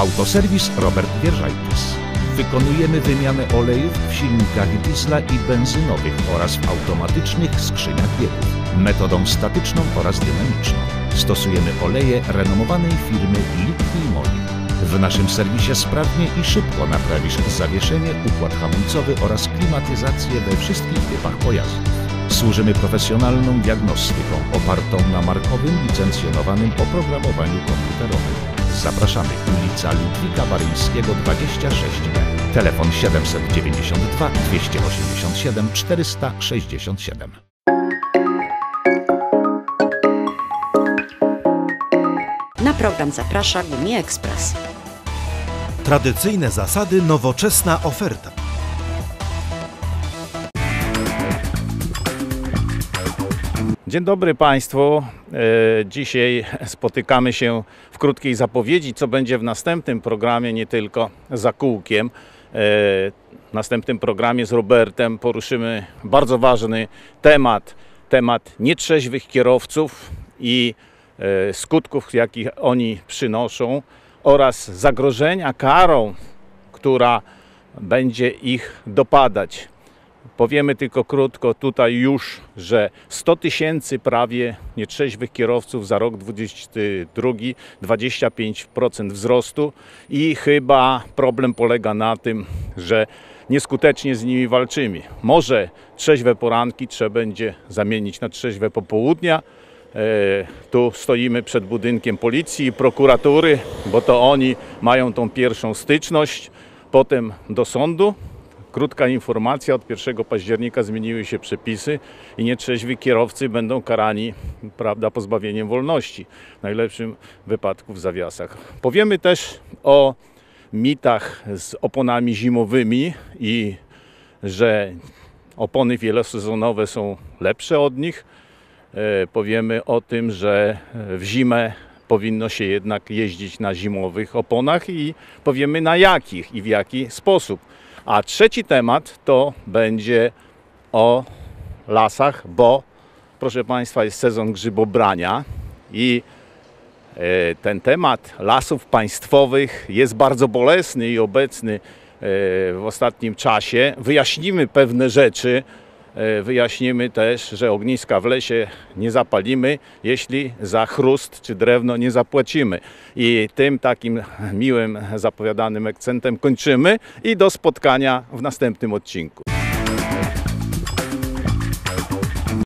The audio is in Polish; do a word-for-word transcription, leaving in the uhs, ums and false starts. Autoserwis Robert Wierzajtis. Wykonujemy wymianę olejów w silnikach diesla i benzynowych oraz w automatycznych skrzyniach biegów, metodą statyczną oraz dynamiczną. Stosujemy oleje renomowanej firmy Liqui Moly. W naszym serwisie sprawnie i szybko naprawisz zawieszenie, układ hamulcowy oraz klimatyzację we wszystkich typach pojazdów. Służymy profesjonalną diagnostyką opartą na markowym, licencjonowanym oprogramowaniu komputerowym. Zapraszamy. Ulica Ludwika Waryńskiego dwadzieścia sześć B. Telefon siedem dziewięć dwa, dwieście osiemdziesiąt siedem, czterysta sześćdziesiąt siedem. Na program zaprasza GumiEkspres. Tradycyjne zasady, nowoczesna oferta. Dzień dobry Państwu. Dzisiaj spotykamy się w krótkiej zapowiedzi, co będzie w następnym programie, nie tylko za kółkiem. W następnym programie z Robertem poruszymy bardzo ważny temat, temat nietrzeźwych kierowców i skutków, jakich oni przynoszą, oraz zagrożenia karą, która będzie ich dopadać. Powiemy tylko krótko tutaj już, że sto tysięcy prawie nietrzeźwych kierowców za rok dwa tysiące dwudziesty drugi, dwadzieścia pięć procent wzrostu i chyba problem polega na tym, że nieskutecznie z nimi walczymy. Może trzeźwe poranki trzeba będzie zamienić na trzeźwe popołudnia. Tu stoimy przed budynkiem policji i prokuratury, bo to oni mają tą pierwszą styczność, potem do sądu. Krótka informacja, od pierwszego października zmieniły się przepisy i nietrzeźwi kierowcy będą karani, prawda, pozbawieniem wolności, w najlepszym wypadku w zawiasach. Powiemy też o mitach z oponami zimowymi i że opony wielosezonowe są lepsze od nich. Powiemy o tym, że w zimę powinno się jednak jeździć na zimowych oponach i powiemy, na jakich i w jaki sposób. A trzeci temat to będzie o lasach, bo proszę Państwa, jest sezon grzybobrania i ten temat lasów państwowych jest bardzo bolesny i obecny w ostatnim czasie. Wyjaśnimy pewne rzeczy. Wyjaśnimy też, że ogniska w lesie nie zapalimy, jeśli za chrust czy drewno nie zapłacimy. I tym takim miłym, zapowiadanym akcentem kończymy i do spotkania w następnym odcinku.